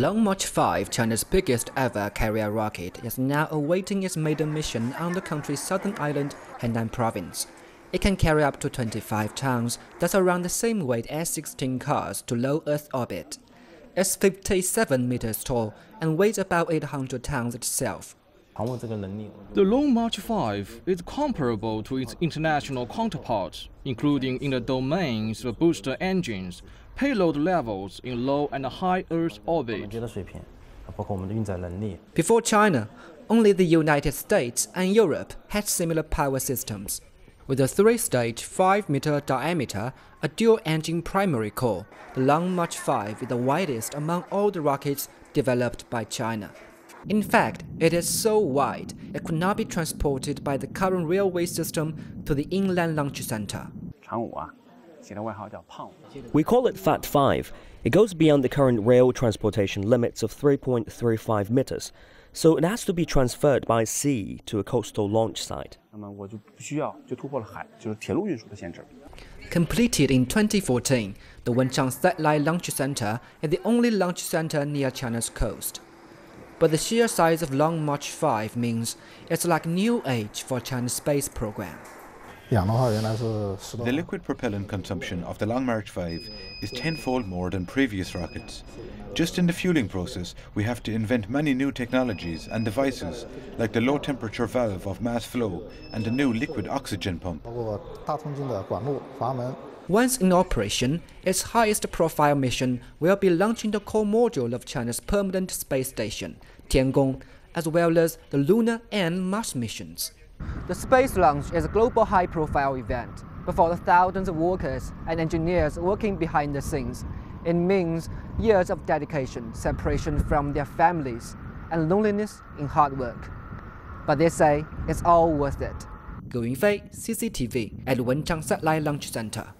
Long March 5, China's biggest ever carrier rocket, is now awaiting its maiden mission on the country's southern island, Hainan Province. It can carry up to 25 tons, that's around the same weight as 16 cars, to low Earth orbit. It's 57 meters tall and weighs about 800 tons itself. The Long March 5 is comparable to its international counterparts, including in the domains of booster engines, payload levels in low and high Earth orbit. Before China, only the United States and Europe had similar power systems. With a three-stage, 5-meter diameter, a dual-engine primary core, the Long March 5 is the widest among all the rockets developed by China. In fact, it is so wide, it could not be transported by the current railway system to the inland launch center. We call it Fat 5. It goes beyond the current rail transportation limits of 3.35 meters, so it has to be transferred by sea to a coastal launch site. Completed in 2014, the Wenchang satellite launch center is the only launch center near China's coast. But the sheer size of Long March 5 means it's like new age for China's space program. The liquid propellant consumption of the Long March 5 is tenfold more than previous rockets. Just in the fueling process, we have to invent many new technologies and devices, like the low-temperature valve of mass flow and the new liquid oxygen pump. Once in operation, its highest-profile mission will be launching the core module of China's permanent space station, Tiangong, as well as the lunar and Mars missions. The space launch is a global high-profile event, but for the thousands of workers and engineers working behind the scenes, it means years of dedication, separation from their families, and loneliness in hard work. But they say it's all worth it. Ge Yunfei, CCTV, at Wenchang Satellite Launch Center.